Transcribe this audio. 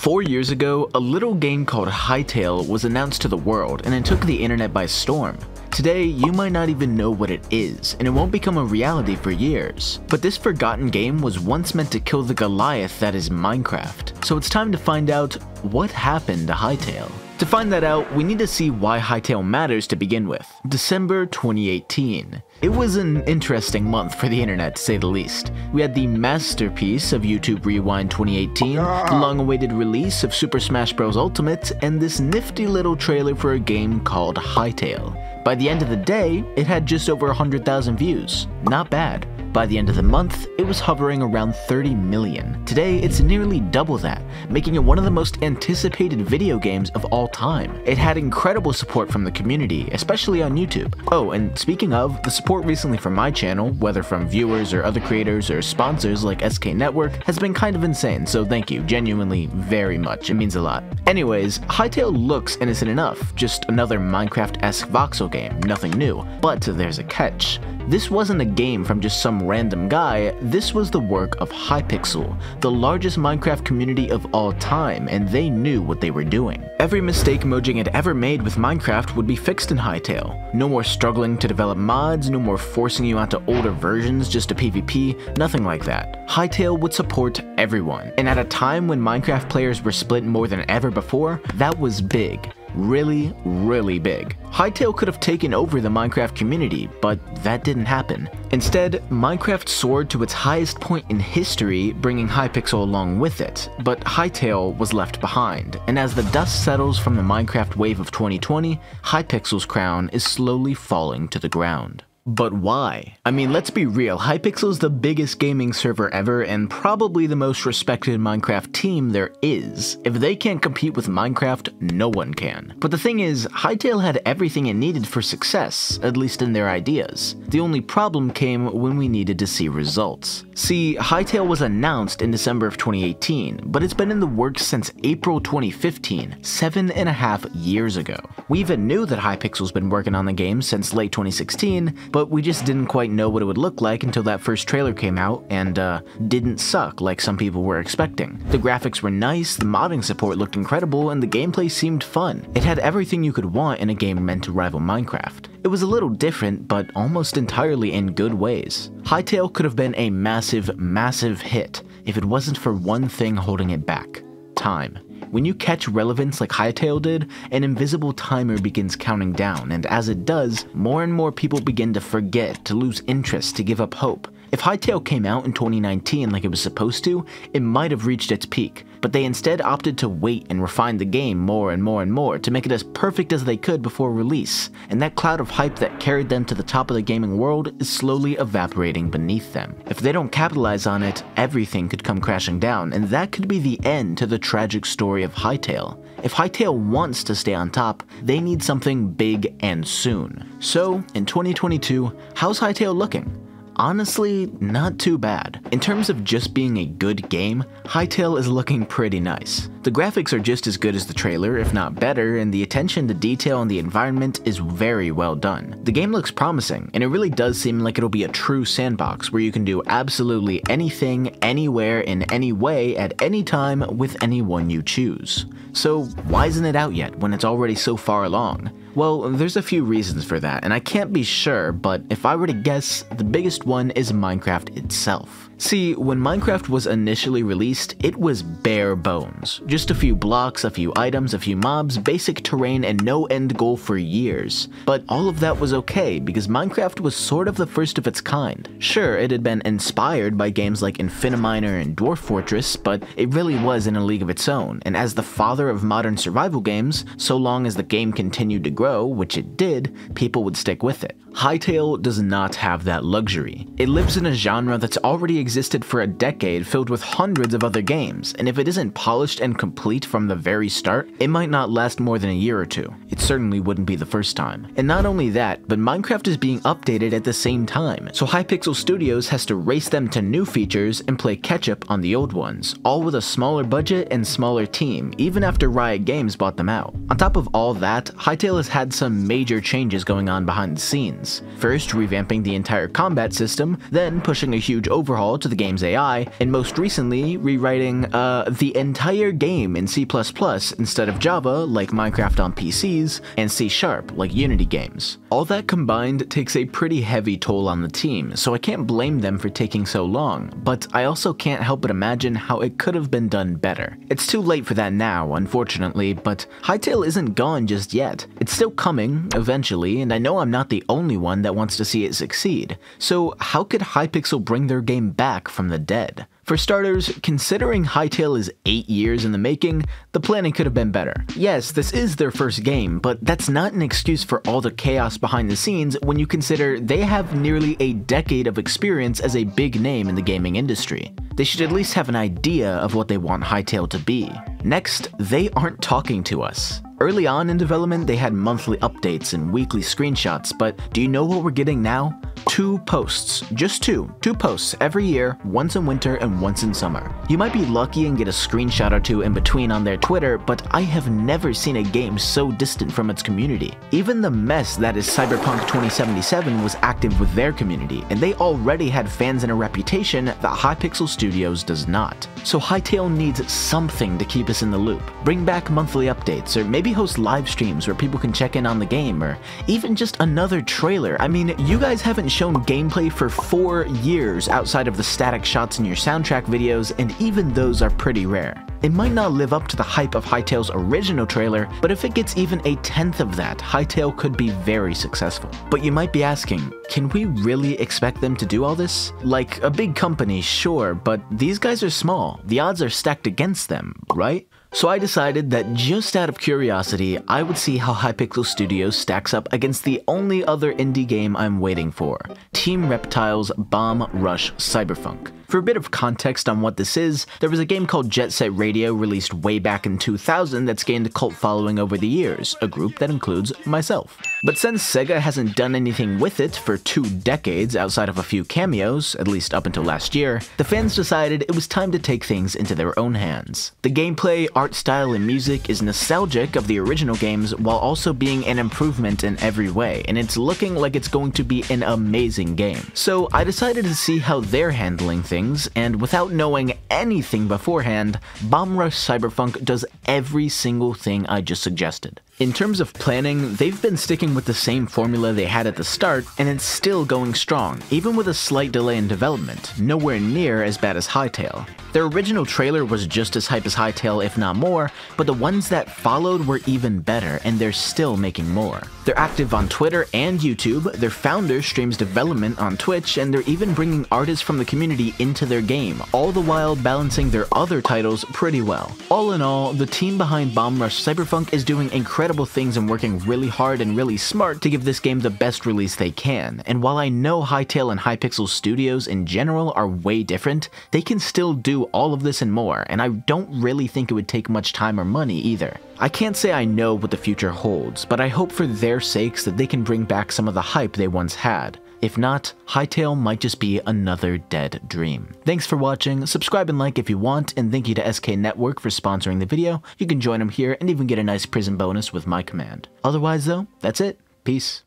4 years ago, a little game called Hytale was announced to the world and it took the internet by storm. Today, you might not even know what it is, and it won't become a reality for years. But this forgotten game was once meant to kill the Goliath that is Minecraft. So it's time to find out what happened to Hytale. To find that out, we need to see why Hytale matters to begin with. December 2018. It was an interesting month for the internet, to say the least. We had the masterpiece of YouTube Rewind 2018, the long-awaited release of Super Smash Bros. Ultimate, and this nifty little trailer for a game called Hytale. By the end of the day, it had just over 100,000 views. Not bad. By the end of the month, it was hovering around 30 million. Today, it's nearly double that, making it one of the most anticipated video games of all time. It had incredible support from the community, especially on YouTube. Oh, and speaking of, the support recently from my channel, whether from viewers or other creators or sponsors like SK Network, has been kind of insane, so thank you, genuinely, very much. It means a lot. Anyways, Hytale looks innocent enough, just another Minecraft-esque voxel game, nothing new. But there's a catch. This wasn't a game from just some random guy, this was the work of Hypixel, the largest Minecraft community of all time, and they knew what they were doing. Every mistake Mojang had ever made with Minecraft would be fixed in Hytale. No more struggling to develop mods, no more forcing you onto older versions just to PvP, nothing like that. Hytale would support everyone, and at a time when Minecraft players were split more than ever before, that was big. Really, really big. Hytale could have taken over the Minecraft community, but that didn't happen. Instead, Minecraft soared to its highest point in history, bringing Hypixel along with it, but Hytale was left behind, and as the dust settles from the Minecraft wave of 2020, Hypixel's crown is slowly falling to the ground. But why? I mean, let's be real, Hypixel's the biggest gaming server ever and probably the most respected Minecraft team there is. If they can't compete with Minecraft, no one can. But the thing is, Hytale had everything it needed for success, at least in their ideas. The only problem came when we needed to see results. See, Hytale was announced in December of 2018, but it's been in the works since April 2015, 7.5 years ago. We even knew that Hypixel's been working on the game since late 2016, but we just didn't quite know what it would look like until that first trailer came out and didn't suck like some people were expecting. The graphics were nice, the modding support looked incredible, and the gameplay seemed fun. It had everything you could want in a game meant to rival Minecraft. It was a little different, but almost entirely in good ways. Hytale could have been a massive, massive hit if it wasn't for one thing holding it back. Time. When you catch relevance like Hytale did, an invisible timer begins counting down, and as it does, more and more people begin to forget, to lose interest, to give up hope. If Hytale came out in 2019 like it was supposed to, it might have reached its peak, but they instead opted to wait and refine the game more and more and more to make it as perfect as they could before release, and that cloud of hype that carried them to the top of the gaming world is slowly evaporating beneath them. If they don't capitalize on it, everything could come crashing down, and that could be the end to the tragic story of Hytale. If Hytale wants to stay on top, they need something big and soon. So, in 2022, how's Hytale looking? Honestly, not too bad. In terms of just being a good game, Hytale is looking pretty nice. The graphics are just as good as the trailer, if not better, and the attention to detail and the environment is very well done. The game looks promising, and it really does seem like it'll be a true sandbox where you can do absolutely anything, anywhere, in any way, at any time, with anyone you choose. So why isn't it out yet when it's already so far along? Well, there's a few reasons for that, and I can't be sure, but if I were to guess, the biggest one is Minecraft itself. See, when Minecraft was initially released, it was bare bones. Just a few blocks, a few items, a few mobs, basic terrain, and no end goal for years. But all of that was okay, because Minecraft was sort of the first of its kind. Sure, it had been inspired by games like Infiniminer and Dwarf Fortress, but it really was in a league of its own, and as the father of modern survival games, so long as the game continued to grow, which it did, people would stick with it. Hytale does not have that luxury. It lives in a genre that's already existed for a decade, filled with hundreds of other games, and if it isn't polished and complete from the very start, it might not last more than a year or two. It certainly wouldn't be the first time. And not only that, but Minecraft is being updated at the same time, so Hypixel Studios has to race them to new features and play catch-up on the old ones, all with a smaller budget and smaller team, even after Riot Games bought them out. On top of all that, Hytale has had some major changes going on behind the scenes. First, revamping the entire combat system, then pushing a huge overhaul to the game's AI, and most recently rewriting the entire game in C++ instead of Java like Minecraft on PCs, and C# like Unity games. All that combined takes a pretty heavy toll on the team, so I can't blame them for taking so long, but I also can't help but imagine how it could have been done better. It's too late for that now, unfortunately, but Hytale isn't gone just yet. It's still coming, eventually, and I know I'm not the only one that wants to see it succeed. So how could Hypixel bring their game back from the dead? For starters, considering Hytale is 8 years in the making, the planning could have been better. Yes, this is their first game, but that's not an excuse for all the chaos behind the scenes when you consider they have nearly a decade of experience as a big name in the gaming industry. They should at least have an idea of what they want Hytale to be. Next, they aren't talking to us. Early on in development, they had monthly updates and weekly screenshots, but do you know what we're getting now? 2 posts. Just 2 posts every year, once in winter and once in summer. You might be lucky and get a screenshot or 2 in between on their Twitter, but I have never seen a game so distant from its community. Even the mess that is Cyberpunk 2077 was active with their community, and they already had fans and a reputation that Hypixel Studios does not. So Hytale needs something to keep us in the loop. Bring back monthly updates, or maybe host live streams where people can check in on the game, or even just another trailer. I mean, you guys haven't shown gameplay for 4 years outside of the static shots in your soundtrack videos, and even those are pretty rare. It might not live up to the hype of Hytale's original trailer, but if it gets even a 10th of that, Hytale could be very successful. But you might be asking, can we really expect them to do all this? Like, a big company, sure, but these guys are small. The odds are stacked against them, right? So I decided that just out of curiosity, I would see how Hypixel Studios stacks up against the only other indie game I'm waiting for, Team Reptile's Bomb Rush Cyberpunk. For a bit of context on what this is, there was a game called Jet Set Radio released way back in 2000 that's gained a cult following over the years, a group that includes myself. But since Sega hasn't done anything with it for 2 decades outside of a few cameos, at least up until last year, the fans decided it was time to take things into their own hands. The gameplay, art style, and music is nostalgic of the original games while also being an improvement in every way, and it's looking like it's going to be an amazing game. So I decided to see how they're handling things. And without knowing anything beforehand, Bomb Rush Cyberpunk does every single thing I just suggested. In terms of planning, they've been sticking with the same formula they had at the start, and it's still going strong, even with a slight delay in development, nowhere near as bad as Hytale. Their original trailer was just as hype as Hytale, if not more, but the ones that followed were even better, and they're still making more. They're active on Twitter and YouTube, their founder streams development on Twitch, and they're even bringing artists from the community into their game, all the while balancing their other titles pretty well. All in all, the team behind Bomb Rush Cyberpunk is doing incredible things and working really hard and really smart to give this game the best release they can, and while I know Hytale and Hypixel Studios in general are way different, they can still do all of this and more, and I don't really think it would take much time or money either. I can't say I know what the future holds, but I hope for their sakes that they can bring back some of the hype they once had. If not, Hytale might just be another dead dream. Thanks for watching, subscribe and like if you want, and thank you to SK Network for sponsoring the video. You can join them here and even get a nice prison bonus with my command. Otherwise though, that's it. Peace.